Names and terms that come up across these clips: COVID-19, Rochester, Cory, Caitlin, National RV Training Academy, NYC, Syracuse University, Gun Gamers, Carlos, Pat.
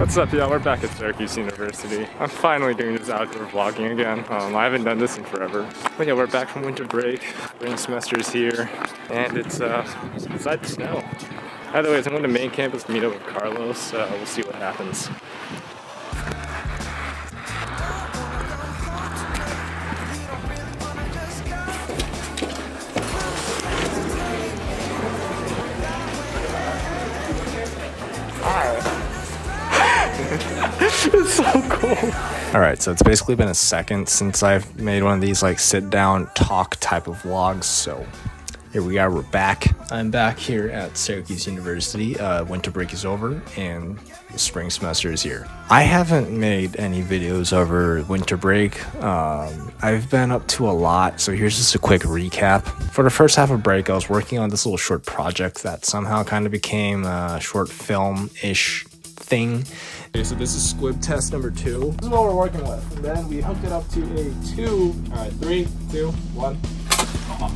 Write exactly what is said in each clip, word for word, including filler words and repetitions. What's up, y'all? We're back at Syracuse University. I'm finally doing this outdoor vlogging again. Um, I haven't done this in forever. But yeah, we're back from winter break. Spring semester's here, and it's uh, decided to snow. Either way, I'm going to main campus to meet up with Carlos. Uh, we'll see what happens. It's so cool. All right, so it's basically been a second since I've made one of these like sit down talk type of vlogs. So here we are, we're back. I'm back here at Syracuse University. Uh, winter break is over and the spring semester is here. I haven't made any videos over winter break. Um, I've been up to a lot, so here's just a quick recap. For the first half of break, I was working on this little short project that somehow kind of became a short film-ish thing. Okay, so this is squib test number two. This is what we're working with. And then we hooked it up to a two. All right, three, two, one. Uh-huh.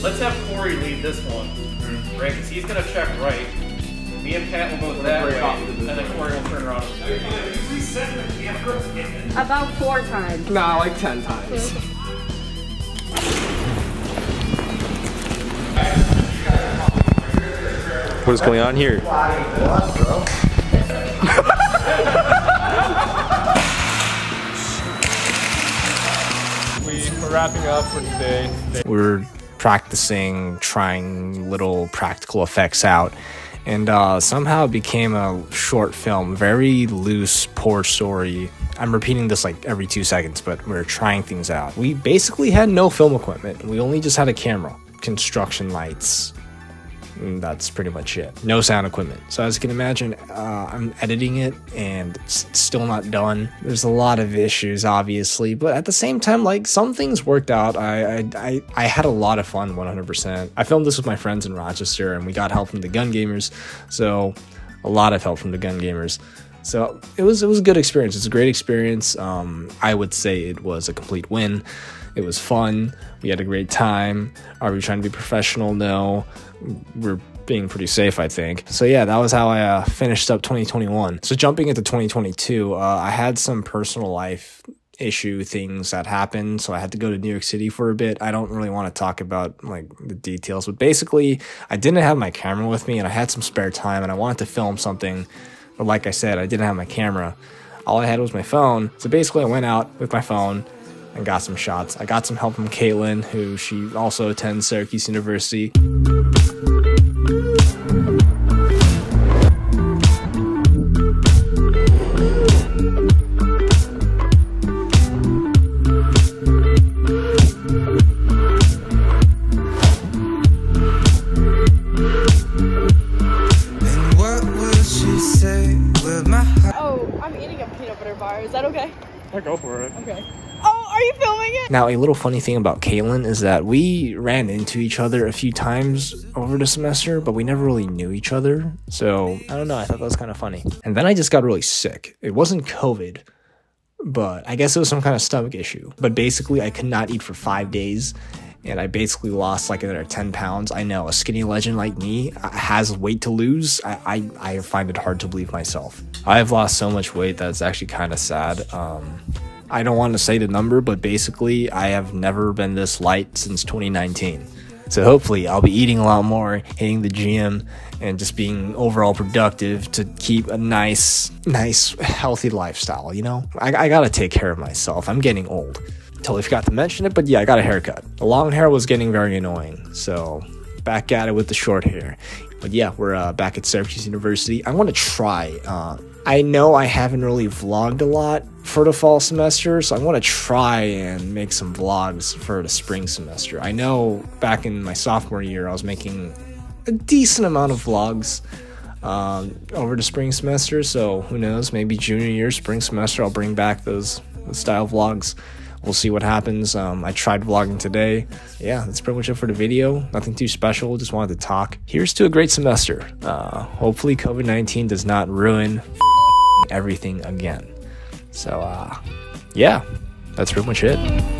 Let's have Cory lead this one, mm-hmm. right? Because he's gonna check right. Me and Pat will go that way, and then Cory will turn around. About four times. Nah, like ten times. What is going on here? We're wrapping up for today. We're practicing, trying little practical effects out, and uh, somehow it became a short film, very loose, poor story. I'm repeating this like every two seconds, but we're trying things out. We basically had no film equipment. We only just had a camera, construction lights, and that's pretty much it. No sound equipment. So as you can imagine, uh, I'm editing it and it's still not done. There's a lot of issues, obviously, but at the same time, like, some things worked out. I I, I, I had a lot of fun, one hundred percent. I filmed this with my friends in Rochester and we got help from the Gun Gamers. So a lot of help from the Gun Gamers. So it was, it was a good experience. It's a great experience. Um, I would say it was a complete win. It was fun. We had a great time. Are we trying to be professional? No. We're being pretty safe, I think. So yeah, that was how I uh, finished up twenty twenty-one. So jumping into twenty twenty-two, uh, I had some personal life issue things that happened. So I had to go to New York City for a bit. I don't really want to talk about like the details, but basically I didn't have my camera with me and I had some spare time and I wanted to film something. But like I said, I didn't have my camera. All I had was my phone. So basically I went out with my phone and got some shots. I got some help from Caitlin, who she also attends Syracuse University. Oh, I'm eating a peanut butter bar. Is that okay? Yeah, go for it. Okay. Oh, are you filming it? Now, a little funny thing about Caitlin is that we ran into each other a few times over the semester, but we never really knew each other. So, I don't know. I thought that was kind of funny. And then I just got really sick. It wasn't COVID, but I guess it was some kind of stomach issue. But basically, I could not eat for five days. And I basically lost like another ten pounds. I know, a skinny legend like me has weight to lose. I, I, I find it hard to believe myself. I've lost so much weight that it's actually kind of sad. Um, I don't want to say the number, but basically I have never been this light since twenty nineteen. So hopefully I'll be eating a lot more, hitting the gym, and just being overall productive to keep a nice, nice, healthy lifestyle, you know? I, I gotta take care of myself. I'm getting old. Totally forgot to mention it, but yeah, I got a haircut. The long hair was getting very annoying, so back at it with the short hair. But yeah, we're uh, back at Syracuse University. I want to try. Uh, I know I haven't really vlogged a lot for the fall semester, so I want to try and make some vlogs for the spring semester. I know back in my sophomore year, I was making a decent amount of vlogs um, over the spring semester, so who knows, maybe junior year, spring semester, I'll bring back those, those style vlogs. We'll see what happens. Um, I tried vlogging today. Yeah, that's pretty much it for the video. Nothing too special, just wanted to talk. Here's to a great semester. Uh, hopefully COVID nineteen does not ruin everything again. So uh, yeah, that's pretty much it.